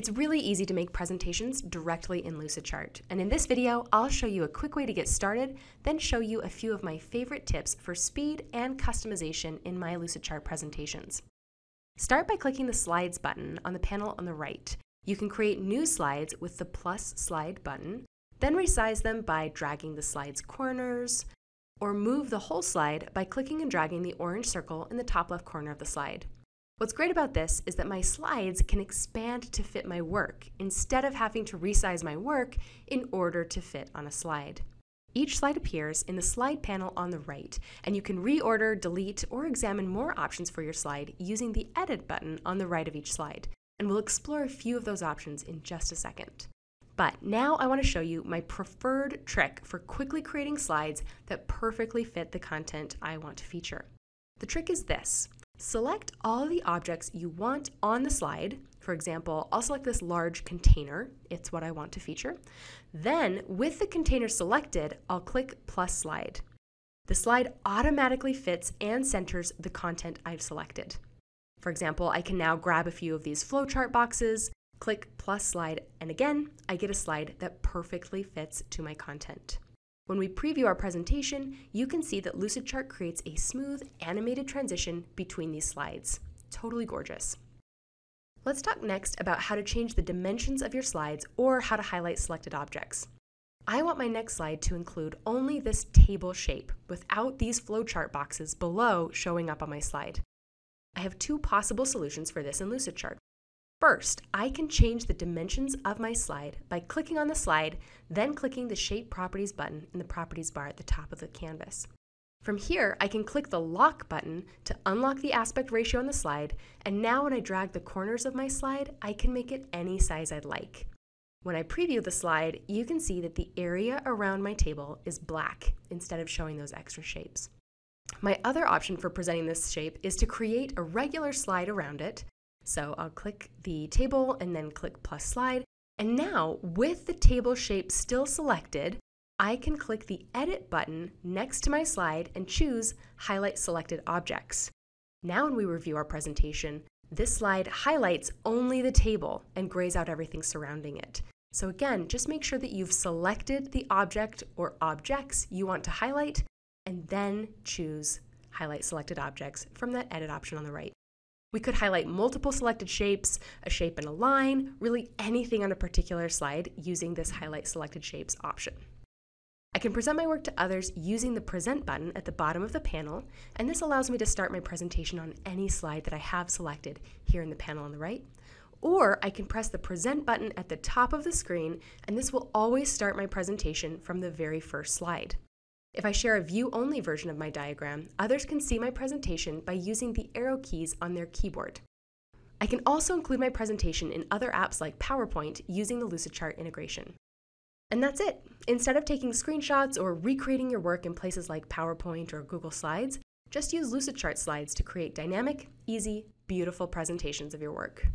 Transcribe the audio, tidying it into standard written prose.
It's really easy to make presentations directly in Lucidchart, and in this video, I'll show you a quick way to get started, then show you a few of my favorite tips for speed and customization in my Lucidchart presentations. Start by clicking the Slides button on the panel on the right. You can create new slides with the plus slide button, then resize them by dragging the slide's corners, or move the whole slide by clicking and dragging the orange circle in the top left corner of the slide. What's great about this is that my slides can expand to fit my work instead of having to resize my work in order to fit on a slide. Each slide appears in the slide panel on the right, and you can reorder, delete, or examine more options for your slide using the Edit button on the right of each slide, and we'll explore a few of those options in just a second. But now I want to show you my preferred trick for quickly creating slides that perfectly fit the content I want to feature. The trick is this. Select all the objects you want on the slide. For example, I'll select this large container. It's what I want to feature. Then, with the container selected, I'll click plus slide. The slide automatically fits and centers the content I've selected. For example, I can now grab a few of these flowchart boxes, click plus slide, and again, I get a slide that perfectly fits to my content. When we preview our presentation, you can see that Lucidchart creates a smooth, animated transition between these slides. Totally gorgeous. Let's talk next about how to change the dimensions of your slides or how to highlight selected objects. I want my next slide to include only this table shape without these flowchart boxes below showing up on my slide. I have two possible solutions for this in Lucidchart. First, I can change the dimensions of my slide by clicking on the slide, then clicking the Shape Properties button in the Properties bar at the top of the canvas. From here, I can click the Lock button to unlock the aspect ratio on the slide, and now when I drag the corners of my slide, I can make it any size I'd like. When I preview the slide, you can see that the area around my table is black instead of showing those extra shapes. My other option for presenting this shape is to create a regular slide around it. So I'll click the table and then click plus slide. And now, with the table shape still selected, I can click the Edit button next to my slide and choose Highlight Selected Objects. Now when we review our presentation, this slide highlights only the table and grays out everything surrounding it. So again, just make sure that you've selected the object or objects you want to highlight, and then choose Highlight Selected Objects from that Edit option on the right. We could highlight multiple selected shapes, a shape and a line, really anything on a particular slide using this Highlight Selected Shapes option. I can present my work to others using the Present button at the bottom of the panel, and this allows me to start my presentation on any slide that I have selected here in the panel on the right. Or I can press the Present button at the top of the screen, and this will always start my presentation from the very first slide. If I share a view-only version of my diagram, others can see my presentation by using the arrow keys on their keyboard. I can also include my presentation in other apps like PowerPoint using the Lucidchart integration. And that's it! Instead of taking screenshots or recreating your work in places like PowerPoint or Google Slides, just use Lucidchart slides to create dynamic, easy, beautiful presentations of your work.